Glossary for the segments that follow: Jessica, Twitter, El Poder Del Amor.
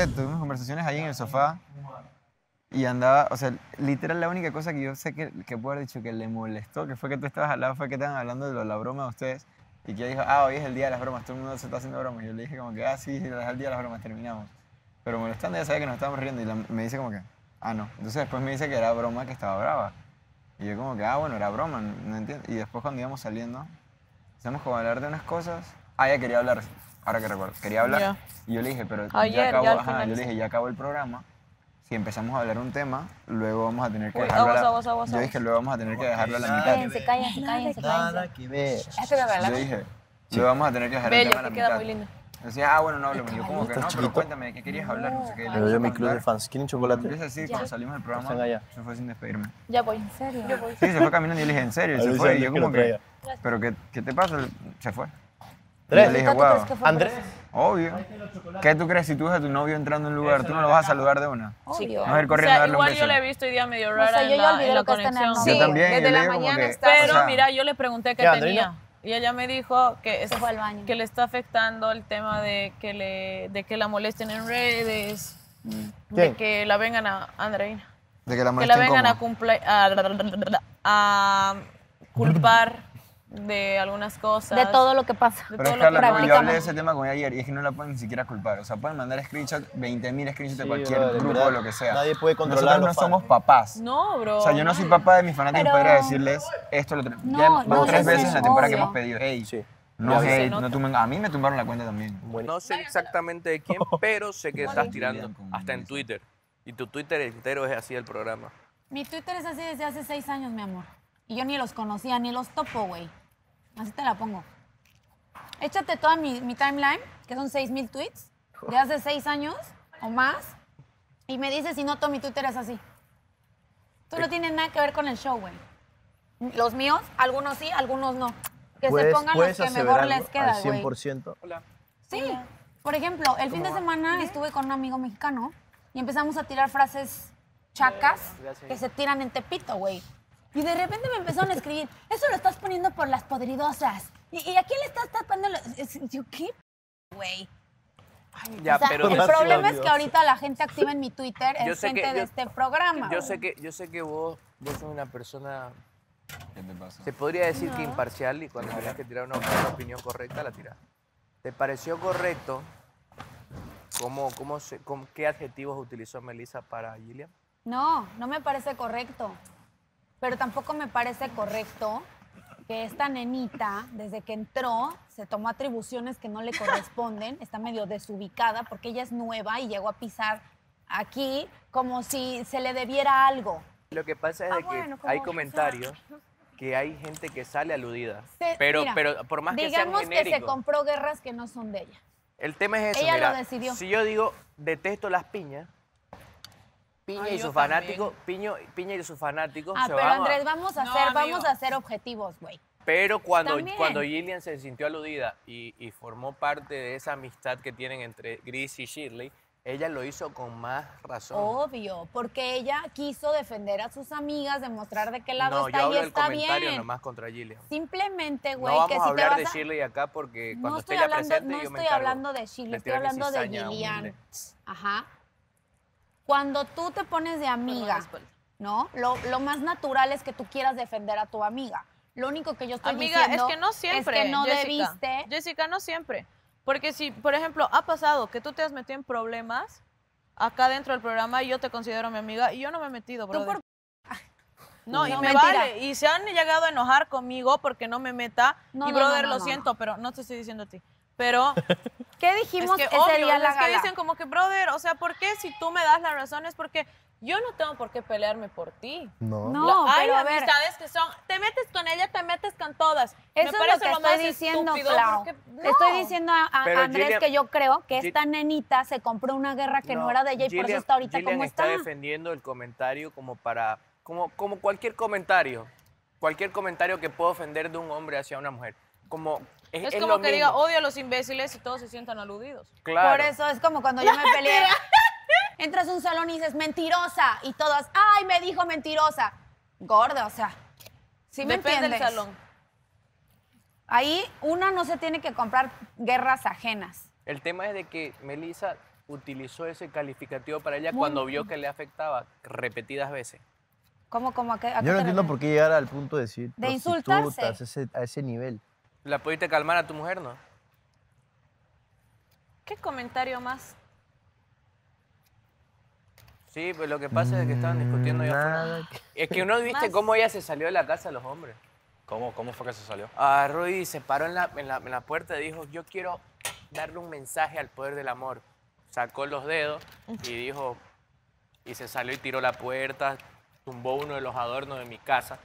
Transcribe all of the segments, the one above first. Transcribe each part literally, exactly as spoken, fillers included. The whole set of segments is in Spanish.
sé, tuvimos conversaciones ahí en el sofá y andaba, o sea, literal la única cosa que yo sé que, que puedo haber dicho que le molestó, que fue que tú estabas al lado, fue que estaban hablando de lo, la broma de ustedes y que ella dijo, ah, hoy es el día de las bromas, todo el mundo se está haciendo bromas. Yo le dije como que, ah, sí, es el día de las bromas, terminamos. Pero molestando, ella sabía que nos estábamos riendo y la, me dice como que, ah, no. Entonces después me dice que era broma, que estaba brava. Y yo como que, ah, bueno, era broma, no, no entiendo. Y después cuando íbamos saliendo, empezamos como a hablar de unas cosas. Ah, ella quería hablar. Ahora que recuerdo, quería hablar yeah. y yo le dije, pero Ayer, ya acabó, ya ajá, yo le dije, ya acabó el programa, si empezamos a hablar un tema, luego vamos a tener que dejarlo, Uy, vamos, la, vamos, yo dije, luego vamos a tener que dejarlo a la mitad. Cállense, cállense, cállense, cállense. Yo dije, luego vamos a tener que dejar el tema a la mitad. Queda muy lindo. Decía, ah, bueno, no hablemos. Yo como que no, pero cuéntame, ¿de qué querías hablar? No sé qué. Pero yo mi club de fans, ¿quieren chocolate? Empieza así, cuando salimos del programa, se fue sin despedirme. Ya voy, ¿en serio? Sí, se fue caminando y yo le dije, ¿en serio? Se fue y yo como que, pero ¿qué te pasa? Se fue. ¿Tres? Le dije, wow. ¿Andrés? Obvio. ¿Qué tú crees si tú ves a tu novio entrando en un lugar? ¿Tú no lo vas a saludar de una? Sí, obvio. No, o sea, igual yo le he visto hoy día medio rara en la conexión. Sí, desde la mañana está. Pero mira, yo le pregunté qué tenía. Y ella me dijo que, es, que le está afectando el tema de que, le, de que la molesten en redes, ¿Quién? de que la vengan a Andreina. De que la molesten. Que la vengan a, cumple, a, a culpar de algunas cosas. De todo lo que pasa. Pero es que yo hablé de ese tema con ella ayer y es que no la pueden ni siquiera culpar. O sea, pueden mandar screenshots, veinte mil screenshots sí, de cualquier bro, de grupo verdad. o lo que sea. Nadie puede controlar. Nosotros no somos papás. No, bro. O sea, yo no soy papá de mis fanáticos para decirles esto. Lo no, ya van no, tres veces en la temporada obvio. que hemos pedido. Hey, sí. No sé, no tumban, a mí me tumbaron la cuenta también. Bueno. No sé exactamente de quién, pero sé que estás tirando hasta en Twitter. Y tu Twitter entero es así el programa. Mi Twitter es así desde hace seis años, mi amor. Y yo ni los conocía, ni los topo, güey. Así te la pongo. Échate toda mi, mi timeline, que son seis mil tweets, de hace seis años o más, y me dices si no todo mi Twitter es así. Tú no tienes nada que ver con el show, güey. Los míos, algunos sí, algunos no. Que se pongan los que mejor les queda, güey. cien por ciento. Hola. Sí. Hola. Por ejemplo, el fin de semana estuve con un amigo mexicano y empezamos a tirar frases chacas que se tiran en Tepito, güey. Y de repente me empezaron a escribir, eso lo estás poniendo por las podridosas. ¿Y, y a quién le estás tapando? Yo, ¿qué güey? O sea, el problema es que ahorita la gente activa en mi Twitter es gente que, de yo, este programa. Yo sé, que, yo sé que vos, vos sos una persona... ¿Qué te pasa? Se podría decir no. que imparcial y cuando tenés que tirar una, una opinión correcta, la tirás. ¿Te pareció correcto cómo, cómo se, cómo, qué adjetivos utilizó Melissa para Gillian? No, no me parece correcto. Pero tampoco me parece correcto que esta nenita, desde que entró, se tomó atribuciones que no le corresponden, está medio desubicada porque ella es nueva y llegó a pisar aquí como si se le debiera algo. Lo que pasa es ah, de bueno, que hay comentarios que hay gente que sale aludida, se, pero, mira, pero por más que sean genéricos... Digamos que se compró guerras que no son de ella. El tema es eso, ella mira, lo decidió. Si yo digo, detesto las piñas, Piña, Ay, y sus fanáticos, Piño, Piña y sus fanáticos. Ah, se pero van Andrés, vamos a no, hacer, vamos a hacer objetivos, güey. Pero cuando, cuando Gillian se sintió aludida y, y formó parte de esa amistad que tienen entre Gris y Shirley, ella lo hizo con más razón. Obvio, porque ella quiso defender a sus amigas, demostrar de qué lado no, está yo hablo y del está comentario bien. Nomás contra Gillian. Simplemente, güey, no que si te vas a... No vamos a hablar de a... Shirley acá porque cuando no esté ella presente no yo me encargo. No estoy hablando de Shirley, estoy hablando de Gillian. Ajá. Cuando tú te pones de amiga, ¿no? Lo, lo más natural es que tú quieras defender a tu amiga. Lo único que yo estoy amiga, diciendo es que no siempre, es que no Jessica, debiste... Jessica, no siempre. Porque si, por ejemplo, ha pasado que tú te has metido en problemas acá dentro del programa y yo te considero mi amiga y yo no me he metido, brother. ¿Tú por... No, no, y me mentira. vale. Y se han llegado a enojar conmigo porque no me meta. No, y, no, brother, no, no, lo no, siento, no. pero no te estoy diciendo a ti. Pero... ¿Qué dijimos es que, ese obvio, día la es gala? Que dicen como que, brother, o sea, ¿por qué si tú me das la razón? Es porque yo no tengo por qué pelearme por ti. No. No, la, hay pero amistades que son, te metes con ella, te metes con todas. Eso me parece es lo que lo estoy diciendo, Clau. No. Te estoy diciendo a, a Andrés Gillian, que yo creo que esta nenita se compró una guerra que no, no era de ella y Gillian, por eso está ahorita Gillian como está. está defendiendo el comentario como para, como, como cualquier comentario, cualquier comentario que pueda ofender de un hombre hacia una mujer. Como... Es, es, es como que mismo. diga, odio a los imbéciles y todos se sientan aludidos. Claro. Por eso es como cuando yo me peleé. Entras a un salón y dices, mentirosa. Y todas, ay, me dijo mentirosa. Gorda, o sea, ¿sí me entiendes? Depende del salón. Ahí una no se tiene que comprar guerras ajenas. El tema es de que Melissa utilizó ese calificativo para ella muy cuando bien. Vio que le afectaba repetidas veces. ¿Cómo, cómo, a qué, a Yo no entiendo por qué llegar al punto de decir de insultarse a ese, a ese nivel. ¿La pudiste calmar a tu mujer, no? ¿Qué comentario más? Sí, pues lo que pasa es que estaban discutiendo mm, ya. Que... Es que uno viste más. Cómo ella se salió de la casa de los hombres. ¿Cómo, cómo fue que se salió? Ah, Rudy se paró en la, en, la, en la puerta y dijo, yo quiero darle un mensaje al poder del amor. Sacó los dedos y dijo, y se salió y tiró la puerta, tumbó uno de los adornos de mi casa.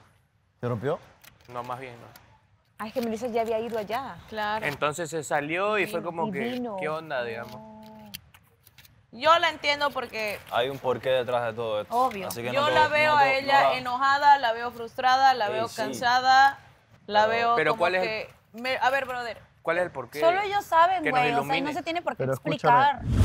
¿Se rompió? No, más bien no. Ah, es que Melissa ya había ido allá. Claro. Entonces se salió y, y fue como y que, vino. ¿Qué onda, digamos? No. Yo la entiendo porque... Hay un porqué detrás de todo esto. Obvio. Así que yo no la todo, veo no, a todo, ella no la... enojada, la veo frustrada, la sí, veo cansada, sí. la pero, veo pero como ¿cuál es que... El... Me... A ver, brother. ¿Cuál es el porqué? Solo ellos saben, güey. O sea, no se tiene por qué pero explicar. Escúchame.